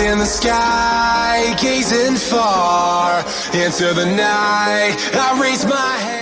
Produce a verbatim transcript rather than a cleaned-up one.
eyes in the sky, gazing far into the night. I raise my hand.